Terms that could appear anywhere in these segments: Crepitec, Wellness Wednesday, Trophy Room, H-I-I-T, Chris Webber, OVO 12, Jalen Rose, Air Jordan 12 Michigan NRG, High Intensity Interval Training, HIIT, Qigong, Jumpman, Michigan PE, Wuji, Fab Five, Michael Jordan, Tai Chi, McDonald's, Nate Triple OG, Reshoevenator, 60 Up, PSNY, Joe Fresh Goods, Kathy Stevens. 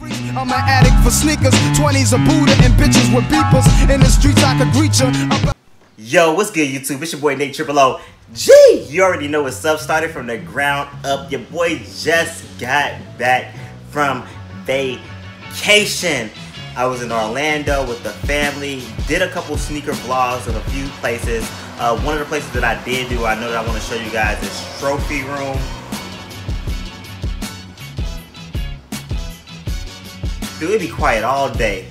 I'm an addict for sneakers, 20s a Buddha and bitches with beepers. In the streets I could greet you. Yo, what's good YouTube? It's your boy Nate Triple OG. You already know what's up, started from the ground up. Your boy just got back from vacation. I was in Orlando with the family, did a couple sneaker vlogs in a few places. One of the places that I did do, I know that I want to show you guys, is Trophy Room. Dude, it'd be quiet all day,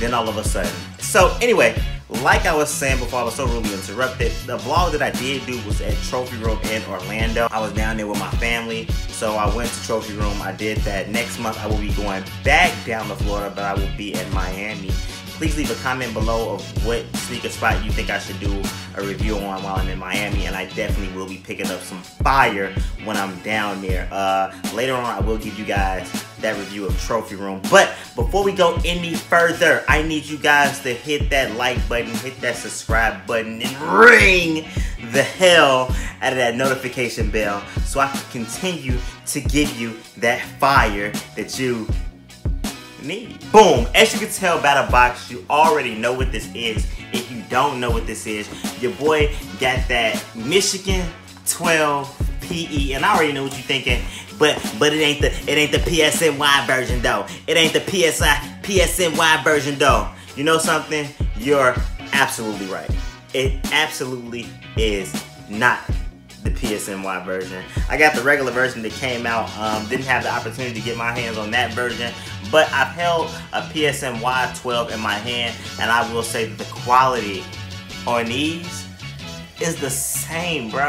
then all of a sudden. So anyway, like I was saying before, I was so rudely interrupted. The vlog that I did do was at Trophy Room in Orlando. I was down there with my family, so I went to Trophy Room. I did that. Next month, I will be going back down to Florida, but I will be in Miami. Please leave a comment below of what sneaker spot you think I should do a review on while I'm in Miami, and I definitely will be picking up some fire when I'm down there. Later on, I will give you guys that review of Trophy Room. But before we go any further, I need you guys to hit that like button, hit that subscribe button, and ring the hell out of that notification bell so I can continue to give you that fire that you need. Boom! As you can tell by the box, you already know what this is. If you don't know what this is, your boy got that Michigan 12 PE, and I already know what you're thinking. But it ain't the PSNY version though. It ain't the PSNY version though. You know something? You're absolutely right. It absolutely is not the PSNY version. I got the regular version that came out. Didn't have the opportunity to get my hands on that version, but I've held a PSNY 12 in my hand, and I will say that the quality on these is the same, bro.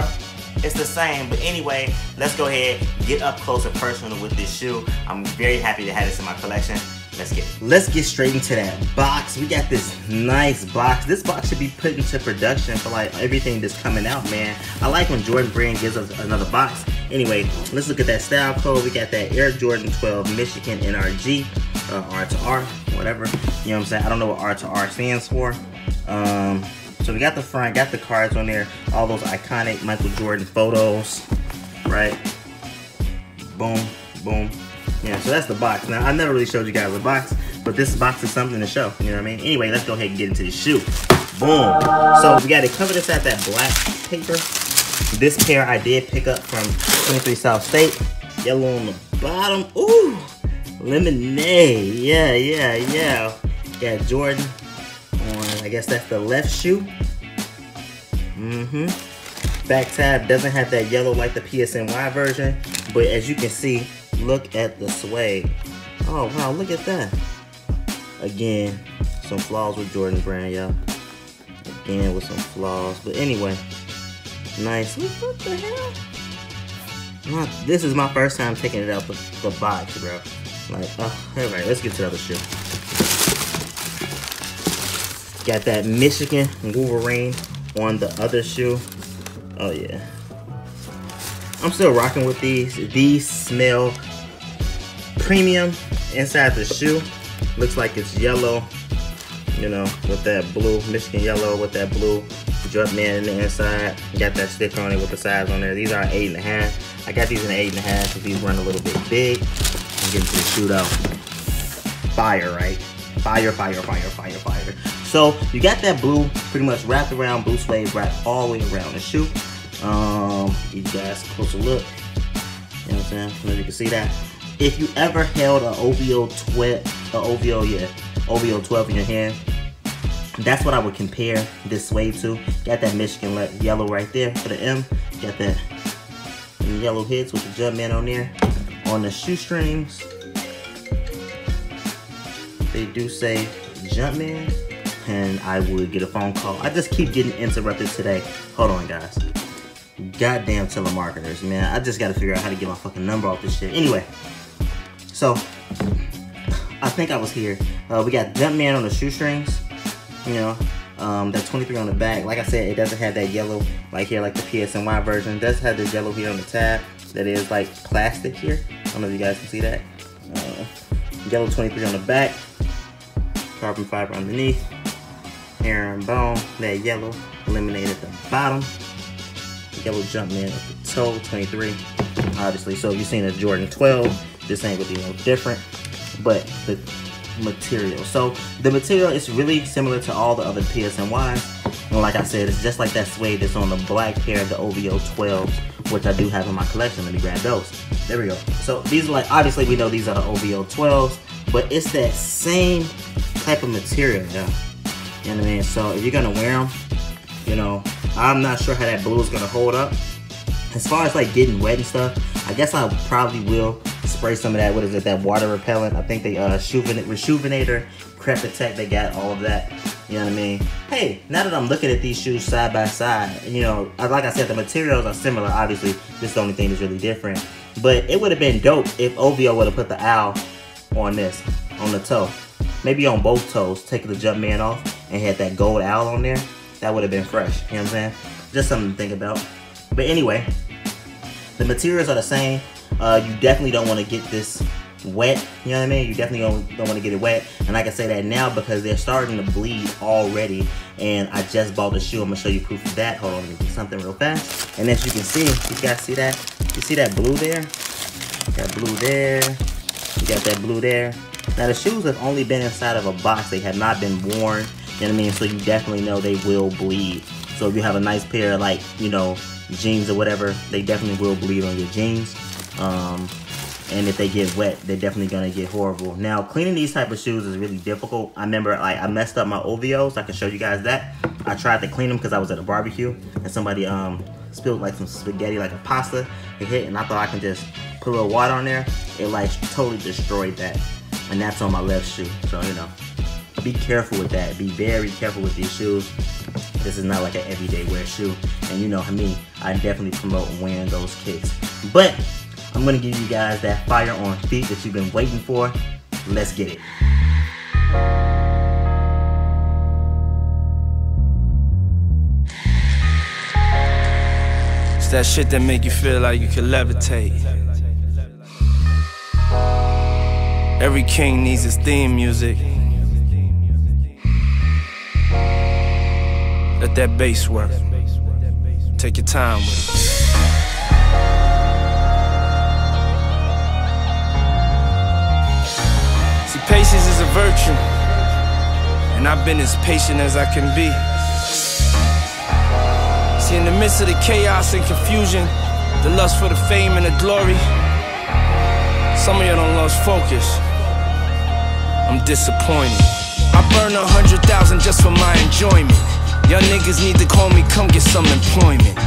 It's the same. But anyway, let's go ahead, get up close and personal with this shoe. I'm very happy to have this in my collection. Let's get straight into that box. We got this nice box. This box should be put into production for like everything that's coming out, man. I like when Jordan Brand gives us another box. Anyway, let's look at that style code. We got that Air Jordan 12 Michigan NRG, R to R, whatever. You know what I'm saying? I don't know what R to R stands for. So we got the front, got the cards on there, all those iconic Michael Jordan photos, right? Boom, boom. Yeah, so that's the box. Now, I never really showed you guys the box, but this box is something to show. You know what I mean? Anyway, let's go ahead and get into the shoe. Boom. So we got to cover this out that black paper. This pair I did pick up from 23 South State. Yellow on the bottom. Ooh, lemonade. Yeah, yeah, yeah. Got Jordan on, I guess that's the left shoe. Back tab doesn't have that yellow like the PSNY version, but as you can see, look at the suede. Oh wow, look at that. Again, some flaws with Jordan Brand, y'all. Again with some flaws, but anyway, nice. What the hell? This is my first time taking it out the box, bro. Like, oh, all right, let's get to the other shoe. Got that Michigan Wolverine on the other shoe. Oh yeah. I'm still rocking with these. These smell premium inside the shoe. Looks like it's yellow, you know, with that blue, Michigan yellow with that blue drop man in the inside. Got that sticker on it with the size on there. These are 8.5. I got these in 8.5 because these run a little bit big. I'm getting to the shoe though. Fire, right? Fire, fire, fire, fire, fire. So you got that blue pretty much wrapped around, blue suede wrapped all the way around the shoe. You guys closer look, you know what I'm saying? So you can see that. If you ever held a OVO 12 in your hand, that's what I would compare this suede to. Got that Michigan yellow right there for the M. Got that yellow hits with the jump man on there. On the shoestrings, they do say jump man, and I would get a phone call. I just keep getting interrupted today. Hold on, guys. Goddamn telemarketers, man. I just gotta figure out how to get my fucking number off this shit. Anyway, so I think I was here. We got Jump Man on the shoestrings, you know, that 23 on the back. Like I said, it doesn't have that yellow right here like the PSNY version. It does have the yellow here on the tab that is like plastic here. I don't know if you guys can see that. Yellow 23 on the back, carbon fiber underneath, hair and bone, that yellow, lemonade at the bottom. Yellow jump man at the toe, 23, obviously. So if you've seen a Jordan 12, this ain't gonna be no different. but the material. So the material is really similar to all the other PSNYs, and like I said, it's just like that suede that's on the black pair of the OVO 12, which I do have in my collection. Let me grab those. There we go. So these are like, obviously we know these are the OVO 12s, but it's that same type of material, yeah. You know what I mean? So if you're gonna wear them, you know, I'm not sure how that blue is gonna hold up. As far as like getting wet and stuff, I guess I probably will spray some of that, what is it, that water repellent. I think they, Reshoevenator, Crepitec, they got all of that, you know what I mean? Hey, now that I'm looking at these shoes side by side, you know, like I said, the materials are similar, obviously, this is the only thing that's really different, but it would have been dope if OVO would have put the owl on this, on the toe, maybe on both toes, take the Jumpman off, and had that gold owl on there. That would have been fresh, you know what I'm saying? Just something to think about. But anyway, the materials are the same. You definitely don't want to get this wet, you know what I mean? You definitely don't want to get it wet. And I can say that now because they're starting to bleed already. And I just bought the shoe. I'm going to show you proof of that. Hold on, let me do something real fast. And as you can see, you guys see that? You see that blue there? You got blue there. You got that blue there. Now the shoes have only been inside of a box. They have not been worn, you know what I mean? So you definitely know they will bleed. So if you have a nice pair of, like, you know, jeans or whatever, they definitely will bleed on your jeans. And if they get wet, they're definitely gonna get horrible. Now, cleaning these type of shoes is really difficult. I remember I messed up my OVOs. I can show you guys that. I tried to clean them because I was at a barbecue and somebody spilled like some spaghetti, like a pasta. It hit, and I thought I can just put a little water on there. It like totally destroyed that. And that's on my left shoe. So, you know, be careful with that. Be very careful with these shoes. This is not like an everyday wear shoe. And you know me, I definitely promote wearing those kicks. But I'm gonna give you guys that fire on feet that you've been waiting for. Let's get it. It's that shit that make you feel like you can levitate. Every king needs his theme music. Let that bass work. Take your time with it. See, patience is a virtue, and I've been as patient as I can be. See, in the midst of the chaos and confusion, the lust for the fame and the glory, some of y'all don't lose focus. I'm disappointed. I burn 100,000 just for my enjoyment. Y'all niggas need to call me, come get some employment.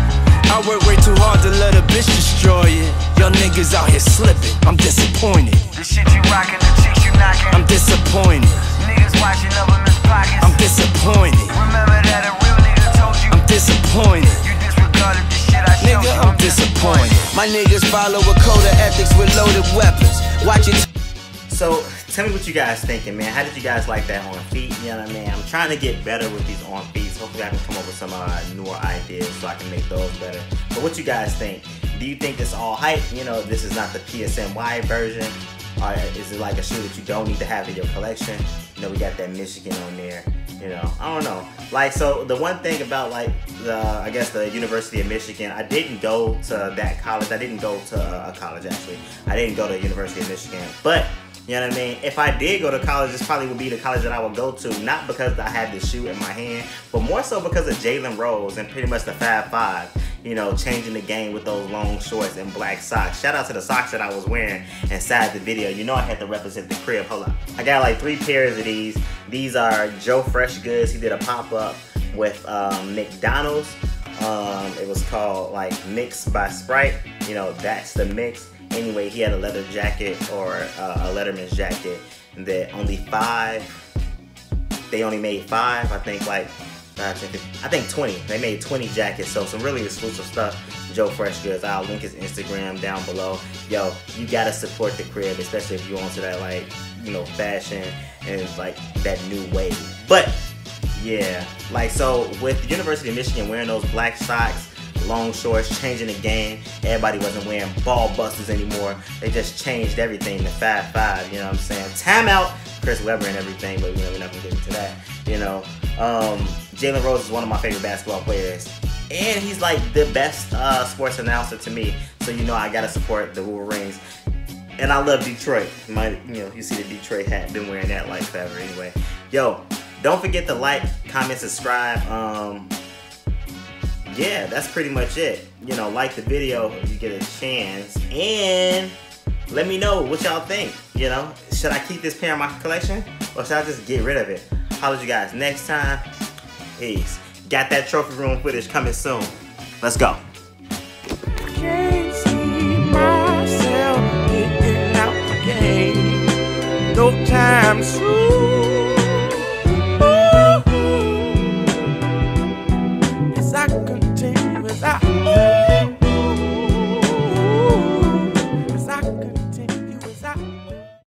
I work way too hard to let a bitch destroy it. Y'all niggas out here slipping, I'm disappointed. The shit you rockin', the chicks you knockin', I'm disappointed. Niggas watching other men's pockets, I'm disappointed. Remember that a real nigga told you, I'm disappointed. You disregarded the shit I showed you, nigga, I'm disappointed. My niggas follow a code of ethics with loaded weapons. Watch it. So, tell me what you guys thinking, man. How did you guys like that on feet? You know what I mean? I'm trying to get better with these on feet. Hopefully I can come up with some newer ideas so I can make those better. But what you guys think? Do you think it's all hype? You know, this is not the PSNY version. Or is it like a shoe that you don't need to have in your collection? You know, we got that Michigan on there. You know, I don't know. Like, so the one thing about like the, I guess the University of Michigan, I didn't go to that college. I didn't go to a college actually. I didn't go to the University of Michigan, but you know what I mean? If I did go to college, this probably would be the college that I would go to, not because I had the shoe in my hand, but more so because of Jalen Rose and pretty much the Fab Five, you know, changing the game with those long shorts and black socks. Shout out to the socks that I was wearing inside the video. You know I had to represent the crib. Hold up. I got like 3 pairs of these. These are Joe Fresh Goods. He did a pop-up with McDonald's. It was called like Mix by Sprite. You know, that's the mix. Anyway, he had a leather jacket or a Letterman's jacket that only 5, they only made 5, I think like, I think 20, they made 20 jackets, so some really exclusive stuff, Joe Fresh Goods. I'll link his Instagram down below. Yo, you gotta support the crib, especially if you onto that like, you know, fashion and like that new wave. But yeah, like so with the University of Michigan wearing those black socks, long shorts, changing the game. Everybody wasn't wearing ball busters anymore. They just changed everything to 5'5", you know what I'm saying? Timeout, Chris Webber and everything, but you know, we're not gonna get into that, you know. Jalen Rose is one of my favorite basketball players, and he's like the best sports announcer to me, so you know I gotta support the Wolverines. And I love Detroit. You see the Detroit hat. Been wearing that like forever anyway. Yo, don't forget to like, comment, subscribe. Yeah, that's pretty much it. You know, like the video if you get a chance. And let me know what y'all think. You know, should I keep this pair in my collection? Or should I just get rid of it? Holler at you guys next time. Peace. Got that trophy room footage coming soon. Let's go. Can't see myself getting out the game. No time soon.